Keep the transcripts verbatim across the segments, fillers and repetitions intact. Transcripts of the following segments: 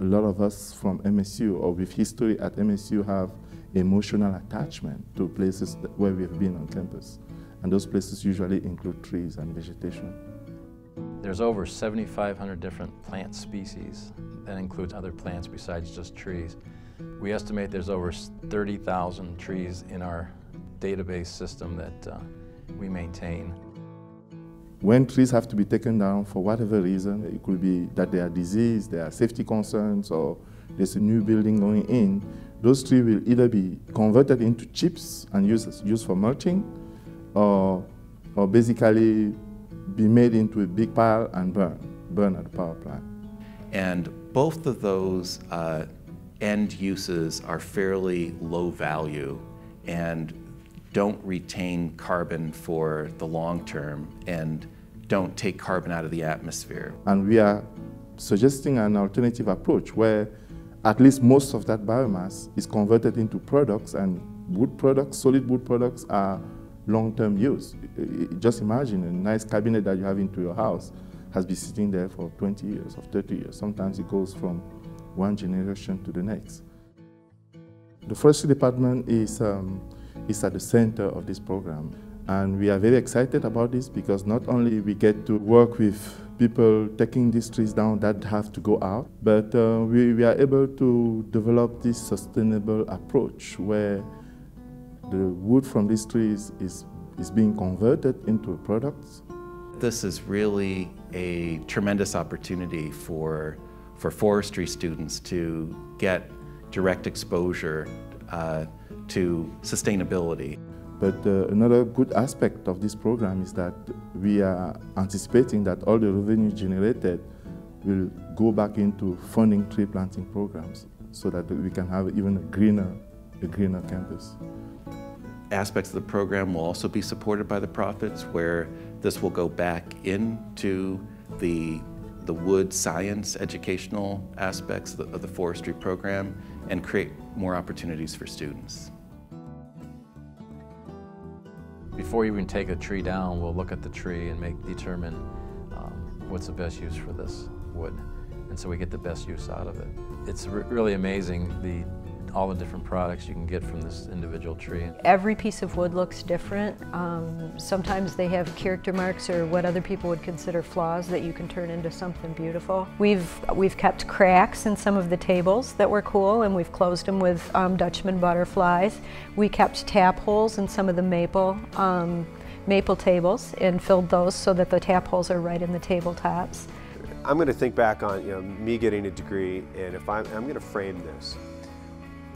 a lot of us from M S U or with history at M S U have emotional attachment to places where we've been on campus. And those places usually include trees and vegetation. There's over seventy-five hundred different plant species. That includes other plants besides just trees. We estimate there's over thirty thousand trees in our database system that uh, we maintain. When trees have to be taken down for whatever reason, it could be that there are disease, there are safety concerns, or there's a new building going in, those trees will either be converted into chips and used, used for mulching, or, or basically be made into a big pile and burn, burn at the power plant. And both of those uh, end uses are fairly low value and don't retain carbon for the long term and don't take carbon out of the atmosphere. And we are suggesting an alternative approach where at least most of that biomass is converted into products, and wood products, solid wood products are long-term use. Just imagine a nice cabinet that you have into your house has been sitting there for twenty years or thirty years. Sometimes it goes from one generation to the next. The forestry department is, um, is at the center of this program, and we are very excited about this because not only we get to work with people taking these trees down that have to go out, but uh, we, we are able to develop this sustainable approach where the wood from these trees is, is being converted into products. This is really a tremendous opportunity for, for forestry students to get direct exposure uh, to sustainability. But uh, another good aspect of this program is that we are anticipating that all the revenue generated will go back into funding tree planting programs so that we can have even a greener, a greener campus. Aspects of the program will also be supported by the profits, where this will go back into the the wood science educational aspects of the, of the forestry program and create more opportunities for students. Before you even take a tree down, we'll look at the tree and make determine um, what's the best use for this wood, and so we get the best use out of it. It's re really amazing the all the different products you can get from this individual tree. Every piece of wood looks different. Um, sometimes they have character marks or what other people would consider flaws that you can turn into something beautiful. We've, we've kept cracks in some of the tables that were cool, and we've closed them with um, Dutchman butterflies. We kept tap holes in some of the maple, um, maple tables and filled those so that the tap holes are right in the tabletops. I'm going to think back on you know, me getting a degree, and if I'm, I'm going to frame this.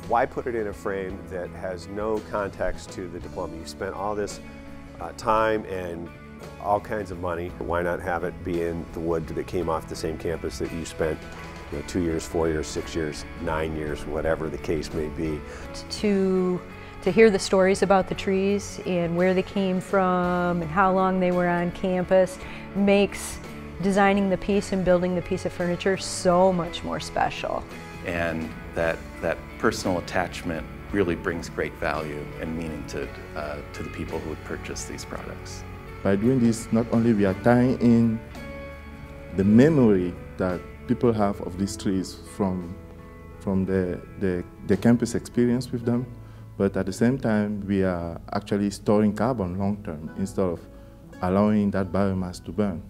Why put it in a frame that has no context to the diploma? You spent all this uh, time and all kinds of money. Why not have it be in the wood that came off the same campus that you spent you know, two years, four years, six years, nine years, whatever the case may be. To, to hear the stories about the trees and where they came from and how long they were on campus makes designing the piece and building the piece of furniture so much more special. And that, that personal attachment really brings great value and meaning to, uh, to the people who would purchase these products. By doing this, not only we are tying in the memory that people have of these trees from, from the, the, the campus experience with them, but at the same time we are actually storing carbon long term instead of allowing that biomass to burn.